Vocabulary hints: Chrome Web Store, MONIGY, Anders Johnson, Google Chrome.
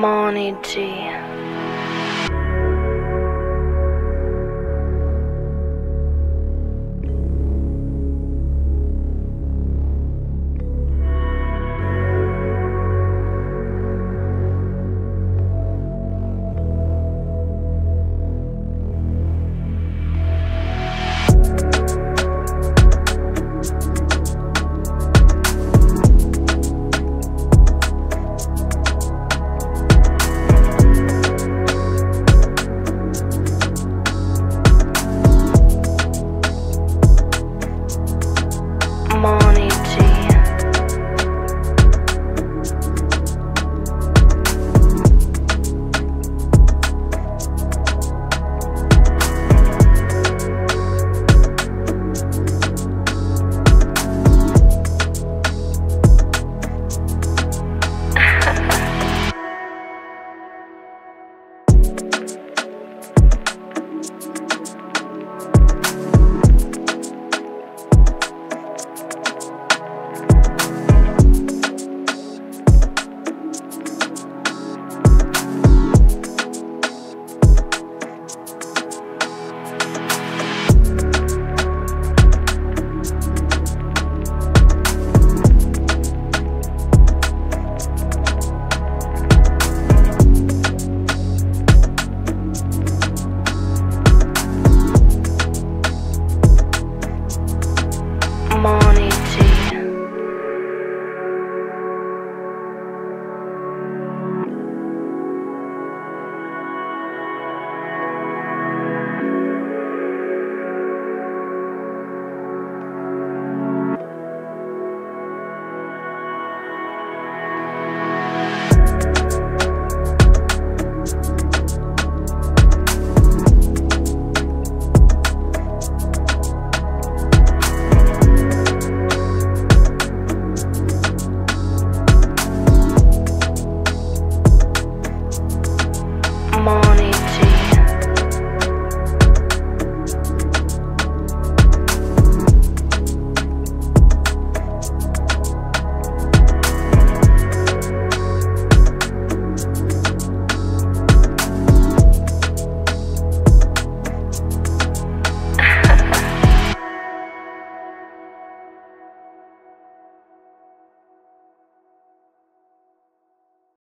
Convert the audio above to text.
MONIGY.